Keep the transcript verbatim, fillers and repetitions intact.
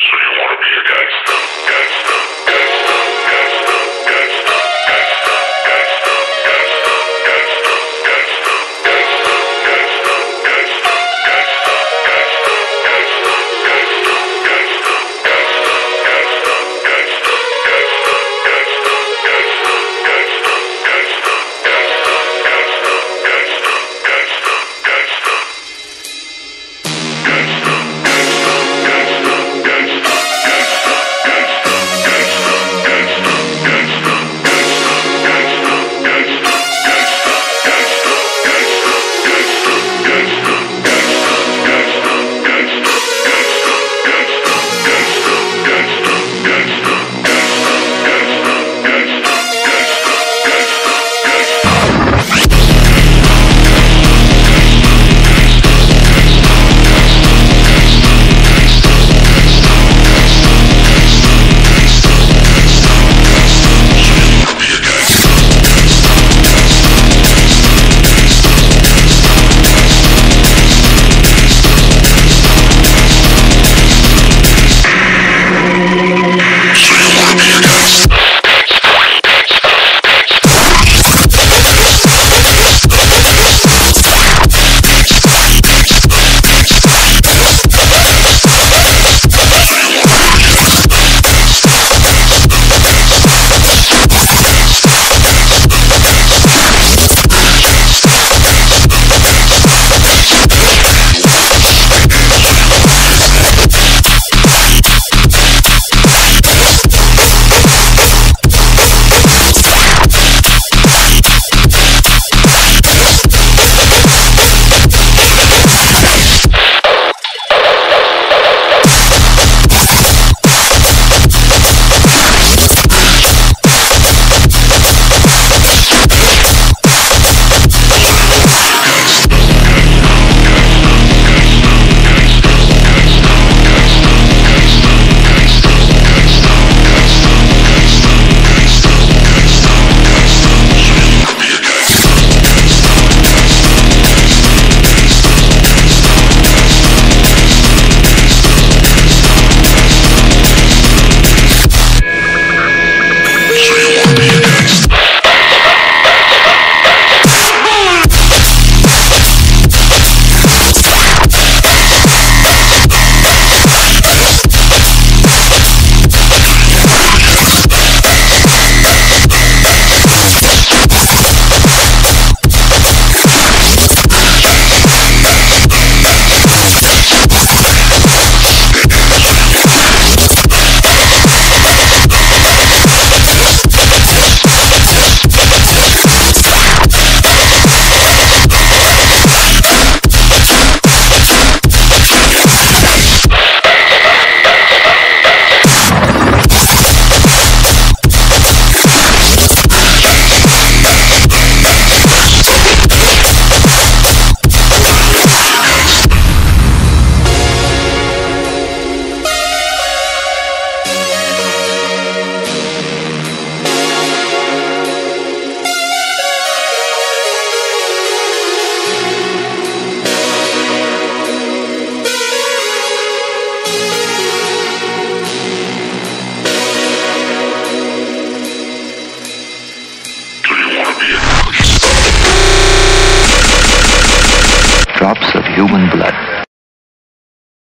So you want to be a gangster, gangster.